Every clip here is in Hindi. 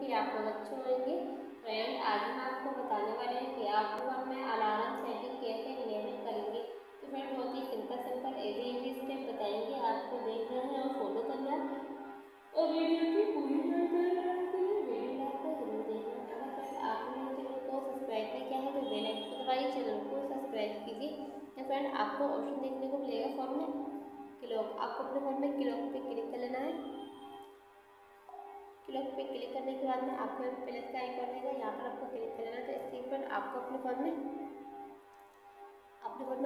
कि आप प्रोजेक्ट छोड़ेंगे। फ्रेंड, आज हम आपको बताने वाले हैं कि आप फोन में अलार्म सेटिंग कैसे इनेबल करेंगे। तो फ्रेंड, बहुत ही सिंपल इजी स्टेप बताएंगे, आपको देख रहे हैं और फॉलो करना और वीडियो की पूरी चैनल को सब्सक्राइब कीजिए। या फ्रेंड, आपको ऑप्शन देखने को मिलेगा फोन में क्लॉक, आपको अपने फोन में क्लॉक पे क्लिक कर लेना है। क्लॉक पे क्लिक करने के बाद में आपको प्लस का आइकॉन रहेगा, यहाँ पर आपको क्लिक कर लेना है। तो इसके पर आपको अपने फोन में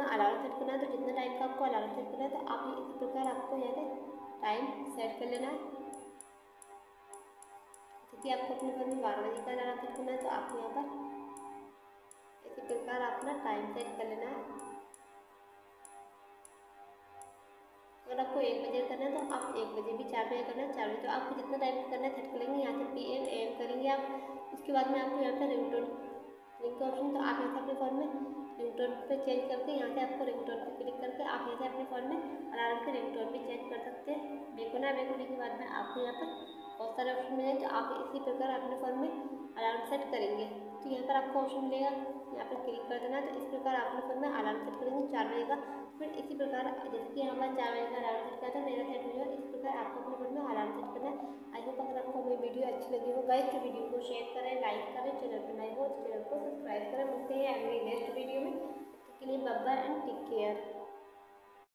अलार्म सेट करना है। तो जितना टाइम का आपको अलार्म सेट करना है, तो आप इस प्रकार आपको यहाँ पर टाइम सेट कर लेना है। क्योंकि आपको अपने फोन में 12 बजे का अलार्म सेट करना है, तो आपको यहाँ पर इस प्रकार अपना टाइम सेट कर लेना है। अगर आपको 1 बजे करना है, तो आप 1 बजे भी, 4 बजे करना है 4 बजे, तो आपको जितना टाइम करना है सेट कर लेंगे। यहाँ से PM AM करेंगे आप। उसके बाद में आपको यहाँ पर रिंगटोन का ऑप्शन, तो आप यहाँ से अपने फ़ोन में रिंगटोन पे चेंज करके यहाँ से आपको रिंगटोन पर क्लिक करके आप यहाँ से अपने फ़ोन में अलार्म के रिंगटोन भी चेंज कर सकते हैं। बेक होने के बाद में आपको यहाँ पर बहुत सारे ऑप्शन मिले, तो आप इसी प्रकार अपने फ़ोन में अलार्म सेट करेंगे। तो यहाँ पर आपको ऑप्शन मिलेगा, यहाँ पर क्लिक कर देना। तो इस प्रकार आपने फोन में अलार्म सेट करेंगे 4 बजे का। फिर इसी प्रकार जैसे कि हमारा 4 बजे का अलार्म सेट किया था, मेरा सेट हो गया। इस प्रकार आपको अपने फोन में अलार्म सेट करना है। आई होप अगर आपको मेरी वीडियो अच्छी लगी हो गाइस, तो वीडियो को शेयर करें, लाइक करें, चैनल पर नए हो तो चैनल को सब्सक्राइब करें। मिलते हैं अगली नेक्स्ट वीडियो में, इसके लिए bye bye and take care.